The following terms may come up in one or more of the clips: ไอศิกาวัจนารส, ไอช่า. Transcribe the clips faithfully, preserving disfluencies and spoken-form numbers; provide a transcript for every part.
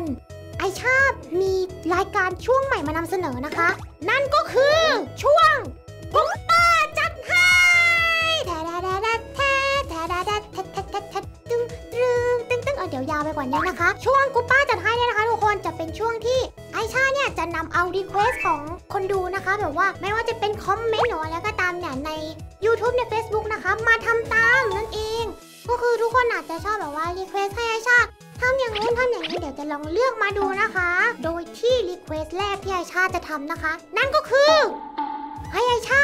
นไอช่ามีรายการช่วงใหม่มานำเสนอนะคะนั่นก็คือช่วงปุ๊บป้าจัดให้แทะแทะแทะแทะแทะแทะตึ้งตึ้งตึ้งตึ้งเอาเดี๋ยวยาวไปกว่านี้นะคะช่วงปุ๊บป้าจัดให้เนี่ยนะคะทุกคนจะเป็นช่วงที่ไอช่าเนี่ยจะนำเอารีเควสของคนดูนะคะแบบว่าไม่ว่าจะเป็นคอมเมนต์หรืออะไรก็ตามเนี่ยใน ยูทูบ ใน เฟซบุ๊ก นะคะมาทำตามนั่นเองก็คือทุกคนอาจจะชอบแบบว่ารีเควสให้ไอช่าทำอย่างนู้นทำอย่างนี้เดี๋ยวจะลองเลือกมาดูนะคะโดยที่รีเควสแรกที่ไอช่าจะทำนะคะนั่นก็คือให้ไอช่า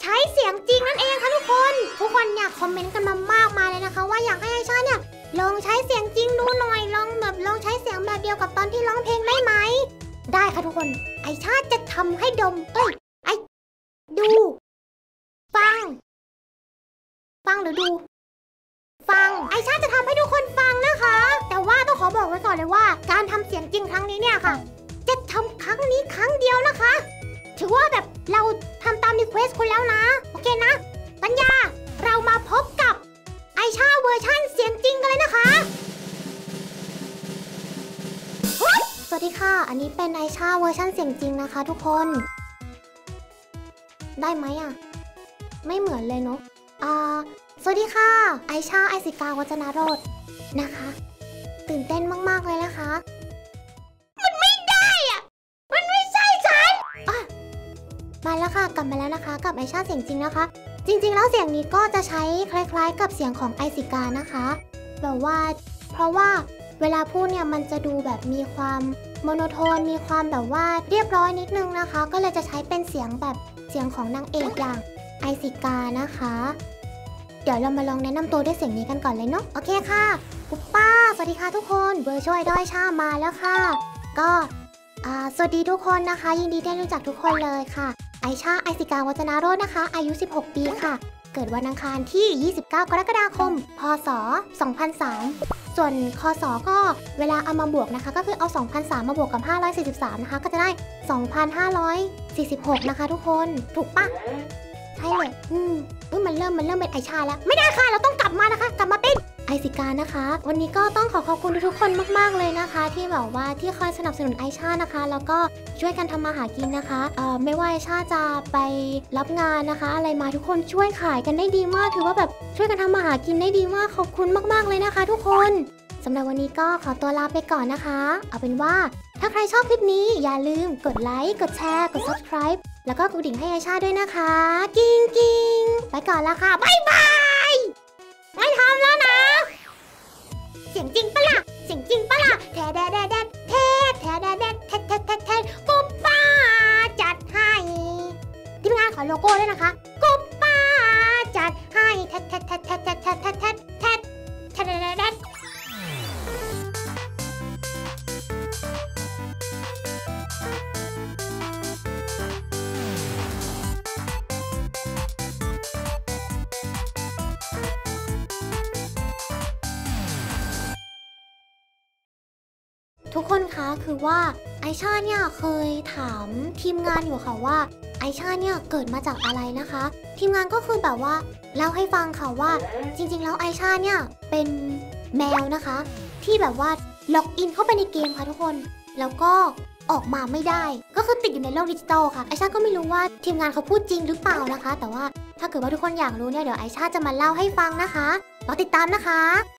ใช้เสียงจริงนั่นเองค่ะทุกคนทุกคนเนี่ยคอมเมนต์กันมามากมายเลยนะคะว่าอยากให้ไอช่าเนี่ยลองใช้เสียงจริงดูหน่อยลองแบบลองใช้เสียงแบบเดียวกับตอนที่ร้องเพลงได้ไหมได้ค่ะทุกคนไอช่าจะทำให้ดมเอ้ยไอดูฟังฟังหรือดูฟังไอช่าจะทำให้ทุกคนฟังนะคะแต่ว่าต้องขอบอกไว้ก่อนเลยว่าการทำเสียงจริงครั้งนี้เนี่ยค่ะจะทำครั้งนี้ครั้งเดียวนะคะถือว่าแบบเราทำตามรีเควสต์คุณแล้วนะโอเคนะสัญญาเรามาพบกับไอช่าเวอร์ชันเสียงจริงกันเลยนะคะสวัสดีค่ะอันนี้เป็นไอช่าเวอร์ชันเสียงจริงนะคะทุกคนได้ไหมอ่ะไม่เหมือนเลยเนาะอ่าสวัสดีค่ะไอช่าไอศิกาวัจนารสนะคะตื่นเต้นมากๆเลยนะคะมันไม่ได้อ่ะมันไม่ใช่ฉันอ่ะมาแล้วค่ะกลับมาแล้วนะคะกับไอช่าเสียงจริงนะคะจริงๆแล้วเสียงนี้ก็จะใช้คล้ายๆกับเสียงของไอศิกานะคะแบบว่าเพราะว่าเวลาพูดเนี่ยมันจะดูแบบมีความโมโนโทนมีความแบบว่าเรียบร้อยนิดนึงนะคะก็เลยจะใช้เป็นเสียงแบบเสียงของนางเอกอย่างไอศิกานะคะเดี๋ยวเรามาลองแนะนำตัวด้วยเสียงนี้กันก่อนเลยเนาะโอเคค่ะปุ๊บป้าสวัสดีค่ะทุกคนเวอร์ชวลไอดอลไอช่ามาแล้วค่ะก็สวัสดีทุกคนนะคะยินดีได้รู้จักทุกคนเลยค่ะไอช่าไอศิกาวัจนารสนะคะอายุสิบหกปีค่ะเกิดวันอังคารที่ยี่สิบเก้ากรกฎาคมพศสองพันสามส่วนคศก็เวลาเอามาบวกนะคะก็คือเอาสองพันสามมาบวกกับห้าร้อยสี่สิบสามนะคะก็จะได้สองพันห้าร้อยสี่สิบหกนะคะทุกคนถูกปะใช่เลยอืมมันเริ่มมันเริ่มเป็นไอช่าแล้วไม่ได้ค่ะเราต้องกลับมานะคะกลับมาเป็นไอศิกานะคะวันนี้ก็ต้องขอขอบคุณทุกคนมากๆเลยนะคะที่แบบว่าที่คอยสนับสนุนไอช่านะคะแล้วก็ช่วยกันทำมาหากินนะคะเอ่อไม่ว่าไอช่าจะไปรับงานนะคะอะไรมาทุกคนช่วยขายกันได้ดีมากถือว่าแบบช่วยกันทำมาหากินได้ดีมากขอบคุณมากๆเลยนะคะทุกคนสำหรับวันนี้ก็ขอตัวลาไปก่อนนะคะเอาเป็นว่าถ้าใครชอบคลิปนี้อย่าลืมกดไลค์กดแชร์กด ซับสไครบ์ แล้วก็กดดิ่งให้ไอช่าด้วยนะคะกิ้งกิ้งไปก่อนแล้วค่ะบายบายไม่ทำแล้วนะเสียงจริงปะล่ะเสียงจริงปะล่ะแทะแดะแดะแดะแทะแทะแดะแดะแทะแทะแทะแทะกุ๊บป้าจัดให้ทีมงานขอโลโก้ด้วยนะคะกุ๊บป้าจัดให้แทะแทะแทะแทะแทะแทะแทะแทะแทะแทะแดะแดะทุกคนคะคือว่าไอช่าเนี่ยเคยถามทีมงานอยู่ค่ะว่าไอช่าเนี่ยเกิดมาจากอะไรนะคะทีมงานก็คือแบบว่าเล่าให้ฟังค่ะว่าจริงๆแล้วไอช่าเนี่ยเป็นแมวนะคะที่แบบว่าล็อกอินเข้าไปในเกมค่ะทุกคนแล้วก็ออกมาไม่ได้ก็คือติดอยู่ในโลกดิจิตอลค่ะไอช่าก็ไม่รู้ว่าทีมงานเขาพูดจริงหรือเปล่านะคะแต่ว่าถ้าเกิดว่าทุกคนอยากรู้เนี่ยเดี๋ยวไอช่าจะมาเล่าให้ฟังนะคะรอติดตามนะคะ